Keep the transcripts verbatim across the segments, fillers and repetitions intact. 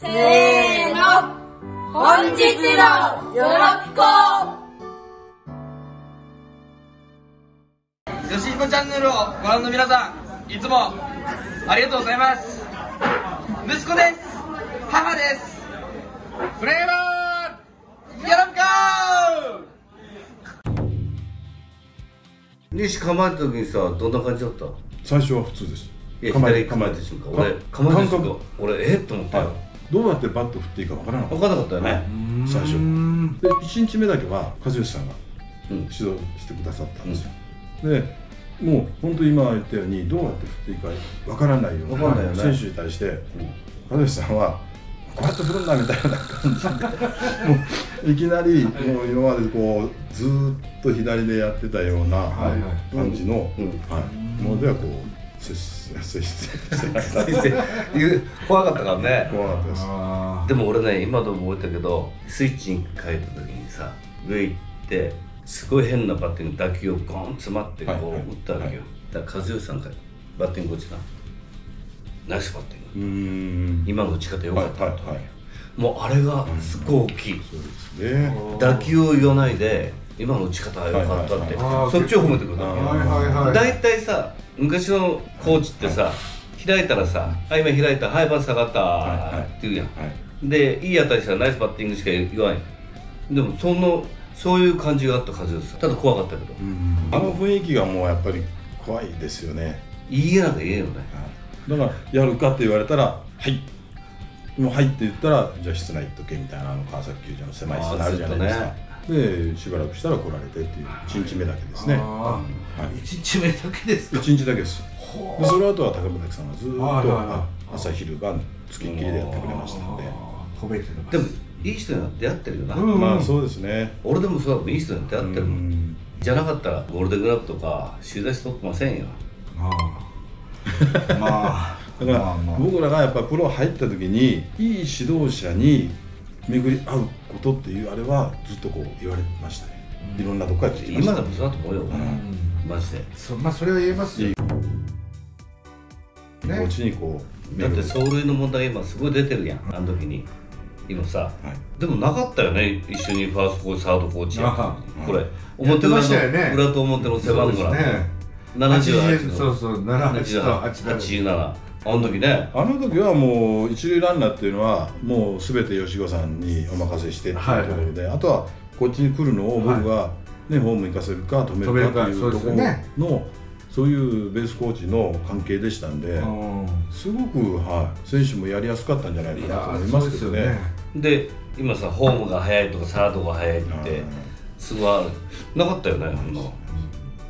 せーの、本日のよろぴこ。よしひこチャンネルをご覧の皆さん、いつもありがとうございます。息子です、母です、フレーバーよろぴこ。西構えた時にさ、どんな感じだった？最初は普通です。いや、左構えた瞬間、俺構えた瞬間、俺えっと思ったよ。どうやってバット振っていいか分からなかった。分からなかったよね、最初。で、いちにちめだけは和義さんが指導してくださったんですよ。で、もう本当に今言ったように、どうやって振っていいか分からないような選手に対して和義さんはこうやって振るんだみたいな感じで、いきなりもう今までこうずっと左でやってたような感じのものではこう。怖かったからね。怖かったです。でも俺ね、今でも覚えたけど、スイッチに変えた時にさ、上行ってすごい変なバッティング、打球をゴーン詰まってこう打ったわけよ。だから和義さんからバッティング落ちた、ナイスバッティング、今の打ち方よかった。もうあれがすごい大きい。打球を言わないで、今の打ち方は良かったって、そっちを褒めてくれたわけ。大体さ、昔のコーチってさ、開いたらさ「はい、今開いた、はい、バン下がった」って言うやん。で、いい当たりしたらナイスバッティングしか言わない。でもそのそういう感じがあったはずです。ただ怖かったけど、あの雰囲気がもうやっぱり怖いですよね。言えなきゃ言えよね。だから「やるか」って言われたら「はい」もう「はい」って言ったら「じゃあ室内行っとけ」みたいな、あの川崎球場の狭い室内あるじゃないですか。で、しばらくしたら来られてっていう、いちにちめだけですね。いちにちめだけですか？いちにちだけです。その後は高村さんがずっと朝昼晩つきっきりでやってくれましたので、褒めてます。でもいい人になってやってるよな。まあそうですね。俺でもそうだもいい人になってやってるもん。じゃなかったらゴールデングラブとか取材しとってませんよ。まあだから僕らがやっぱプロ入った時に、いい指導者に巡り合うことっていうあれはずっとこう言われましたね。いろんなとこから聞きました。今でもそうだと思うよ、マジで。まあそれは言えますよ。こっちにこうだって走塁の問題今すごい出てるやん。あの時に今さ、でもなかったよね、一緒にファーストコーチ、サードコーチやった。これ表裏の裏と表の背番号ね。七十八。そうそう七十八。八十七。あの時ね、あの時はもう一塁ランナーっていうのはもう全て吉子さんにお任せしてっていうところで、あとはこっちに来るのを僕がね、ホーム行かせるか止めるかっていうところの、そういうベースコーチの関係でしたんで、すごく選手もやりやすかったんじゃないかなと思いますけどね。で、今さホームが速いとかサードが速いってすごいなかったよね。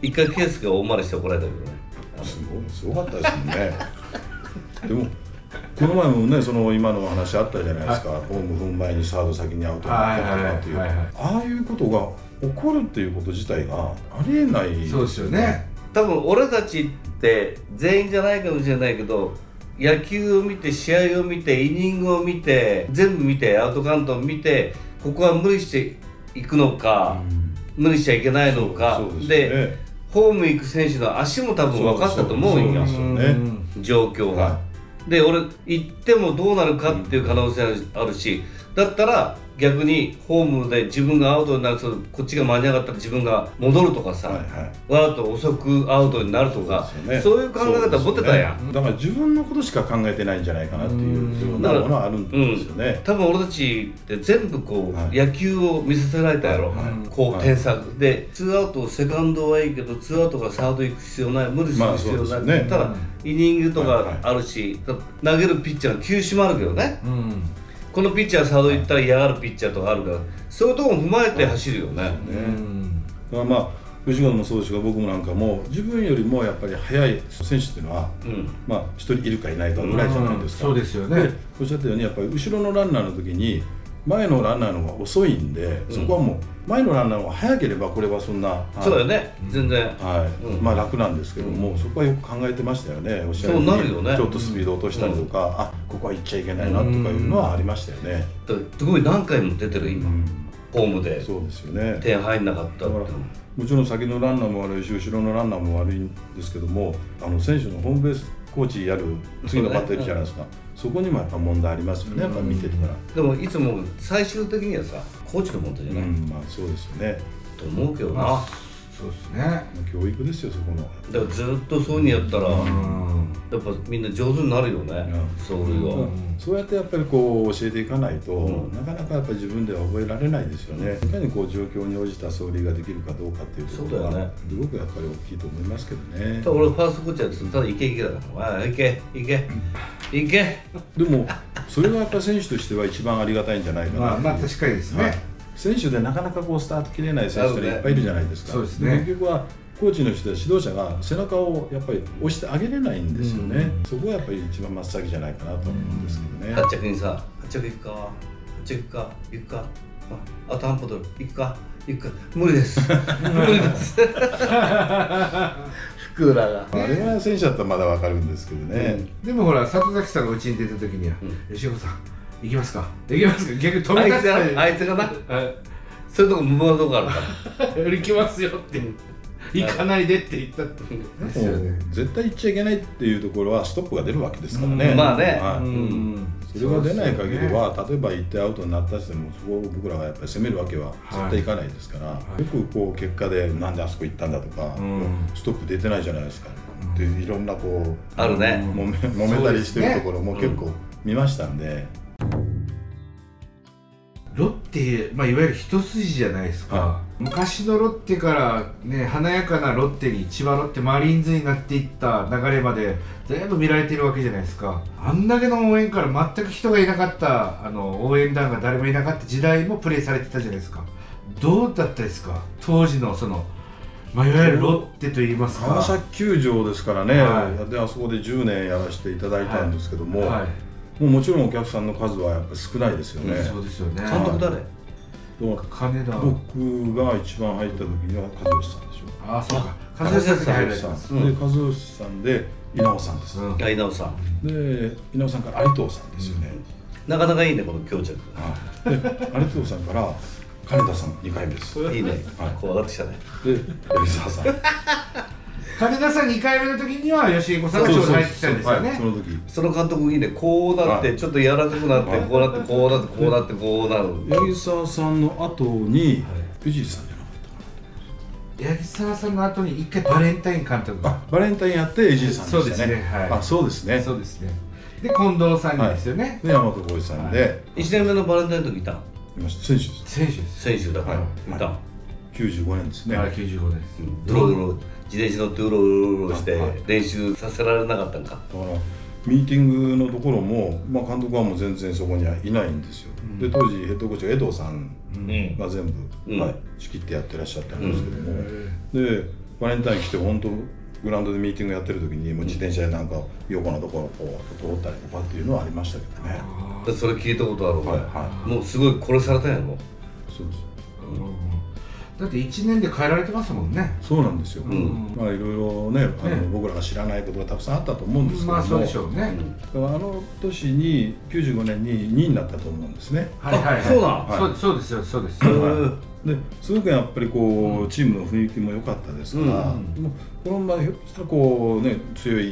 一回ケースが大回りして怒られたけどね。すごいすごかったですもんね。でもこの前もね、その今の話あったじゃないですか、ホーム踏む前にサード先にアウトになったなっていう、ああいうことが起こるっていうこと自体がありえない。そうですよね。多分俺たちって全員じゃないかもしれないけど、野球を見て、試合を見て、イニングを見て、全部見て、アウトカウントを見て、ここは無理していくのか、うん、無理しちゃいけないのか。そうそうですよね。でホーム行く選手の足も多分分かったと思うんや、状況が。はい、で俺行ってもどうなるかっていう可能性あるし、だったら逆にホームで自分がアウトになるとこっちが間に上がったら自分が戻るとかさ、わざと遅くアウトになるとか、そういう考え方持ってたやん。だから自分のことしか考えてないんじゃないかなっていうようなものはあるんですよね。多分俺たちって全部こう野球を見させられたやろ。こう添削でツーアウト、セカンドはいいけどツーアウトがサード行く必要ない、無理する必要ないって言ったらイニングとかあるし、投げるピッチャーの球種もあるけどね。このピッチャーサード行ったら嫌がるピッチャーとかあるから、そういうところも踏まえて走るよね。まあ吉本もそうですが、僕もなんかも自分よりもやっぱり速い選手っていうのは、うん、まあ一人いるかいないかぐらいじゃないですか。うんうん、そうですよね。おっしゃったようにやっぱり後ろのランナーの時に前のランナーの方が遅いんで、そこはもう前のランナーが速ければこれはそんな、うん、そうだよね、全然はい、まあ楽なんですけども、うん、そこはよく考えてましたよね。おっしゃるようにちょっとスピード落としたりとか、うん、あここは行っちゃいけないなとかいうのはありましたよね。うん、すごい何回も出てる今、うん、ホームでそうですよね、点入んなかったって。もちろん先のランナーも悪いし後ろのランナーも悪いんですけども、あの選手のホームベースコーチやる次のバッテリーじゃないですか。そこにもやっぱ問題ありますよね、やっぱ見てたら。でもいつも最終的にはさ、コーチの問題じゃない、うん、まあそうですよねと思うけどな。あ、そうですね、教育ですよそこの。だからずっとそうにやったら、うん、やっぱみんな上手になるよね、うん、それは、うん、そうやってやっぱりこう教えていかないと、うん、なかなかやっぱ自分では覚えられないですよね。いかにこう状況に応じた走塁ができるかどうかっていうところがすごくやっぱり大きいと思いますけどね。ただ俺ファーストコーチやってたら「いけいけ」だから「いけいけいけ」でもそれがやっぱ選手としては一番ありがたいんじゃないかな。まあ確かにですね、はい、選手でなかなかこうスタート切れない選手っていっぱいいるじゃないですか。そうですね、結局はコーチの人や指導者が背中をやっぱり押してあげれないんですよね。そこはやっぱり一番真っ先じゃないかなと思うんですけどね。はっ着にさ、はっ着行くか、はっ着行くか、行くか、あと半歩取る、行くか、行くか、無理です無理ですクーラーがあれは選手だったらまだ分かるんですけどね。でもほら里崎さんがうちに出た時には吉岡さん行きますか行きますか、逆に飛び出してあいつがな、そういうとこ無謀なとこあるから行きますよって行かないでって言ったって絶対行っちゃいけないっていうところはストップが出るわけですからね。まあね、それが出ない限りは例えば行ってアウトになったとしてもそこを僕らがやっぱり攻めるわけは絶対いかないですから、よくこう結果で「なんであそこ行ったんだ」とか「ストップ出てないじゃないですか」っていろんなこうあるね、揉めたりしてるところも結構見ましたんで。ロッテ、まあ、いわゆる一筋じゃないですか、はい、昔のロッテから、ね、華やかなロッテに千葉ロッテマリーンズになっていった流れまで全部見られてるわけじゃないですか。あんだけの応援から全く人がいなかった、あの応援団が誰もいなかった時代もプレーされてたじゃないですか。どうだったですか当時のその、まあ、いわゆるロッテといいますか、川崎球場ですからね、はい、であそこでじゅうねんやらせていただいたんですけども、はいはい、もうもちろんお客さんの数はやっぱ少ないですよね。そうですよね。監督誰？金田。僕が一番入った時には和義さんでしょ。ああそうか。和義さん入った。で和義さんで稲尾さんです。あ稲尾さん。で稲尾さんから有藤さんですよね。なかなかいいねこの強弱。で有藤さんから金田さんにかいめです。いいね。こう上がってきたね。で吉澤さん。金田さんにかいめの時には吉彦さんがちょうど入ってきたんですよね。その監督にね、こうなってちょっと柔らかくなって、こうなってこうなってこうなってこうなる。八木沢さんの後に藤井さんじゃなかったかな。八木沢さんの後に一回バレンタイン監督がバレンタインやって藤井さんでしたね。あ、そうですね、そうですね。で近藤さんですよね。で大和浩一さんでいちねんめのバレンタインの時いたいました。選手です選手です選手だからいた。きゅうじゅうごねんですね。あれきゅうじゅうごねんです。ドロドロ自転車乗ってうろうろうろして練習させられなかったんか。だからミーティングのところも、まあ、監督はもう全然そこにはいないんですよ、うん、で当時ヘッドコーチは江藤さんが全部、うん、はい、仕切ってやってらっしゃったんですけども、うん、でバレンタイン来て本当グラウンドでミーティングやってる時にもう自転車でなんか横のところをこう通ったりとかっていうのはありましたけどね。それ聞いたことある、はいはい、もうすごい殺されたんやろ。そうです。だっていちねんで変えられてますもんね。そうなんですよ。まあいろいろね、あの僕らが知らないことがたくさんあったと思うんですけども、まあそうでしょうね。あの年にきゅうじゅうごねんににいになったと思うんですね。はいはい、そうだ、そうですよ、そうです。ですごくやっぱりこうチームの雰囲気も良かったですから、このままひょっとしたらこうね強い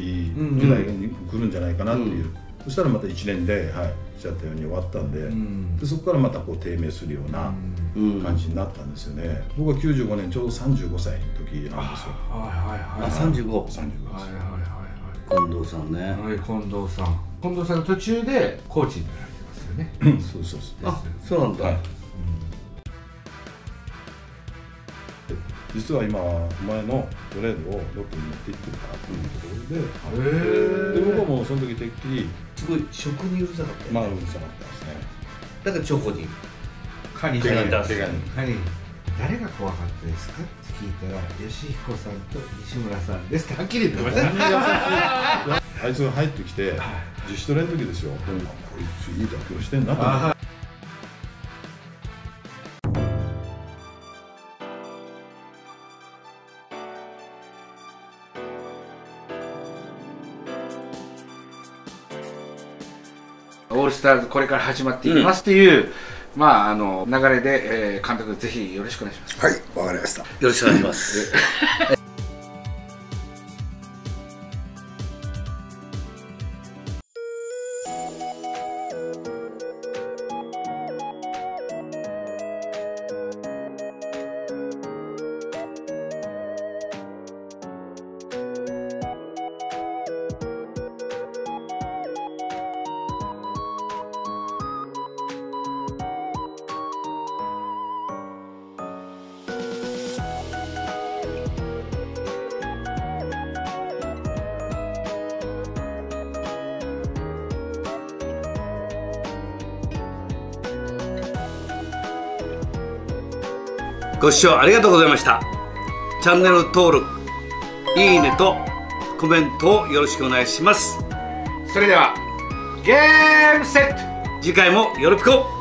時代に来るんじゃないかなっていう。そしたらまたいちねんで、はい、来ちゃったように終わったんで、うん、でそこからまたこう低迷するような感じになったんですよね。うん、僕はきゅうじゅうごねんちょうどさんじゅうごさいの時なんですよ。あ、さんじゅうご。さんじゅうごさい。近藤さんね。はい、近藤さん。近藤さんが途中でコーチになられてますよね。そうそうそう。あ、そうなんだ。はい、実は今お前のトレードをロッテに持っていってるからっていうところで、で僕はもうその時てっきりすごい食にうるさかった。まあうるさかったですね。だからチョコにカニ出す。カニ誰が怖かったですかって聞いたら吉彦さんと西村さんですってはっきり言ってました。あいつが入ってきて自主トレの時ですよ。こいついい妥協してんなと思って。オールスターズこれから始まっていきますという、うん、まああの流れで、えー、監督ぜひよろしくお願いします。はい、わかりました。よろしくお願いしますご視聴ありがとうございました。チャンネル登録、いいねとコメントをよろしくお願いします。それではゲームセット、次回もよろぴこ。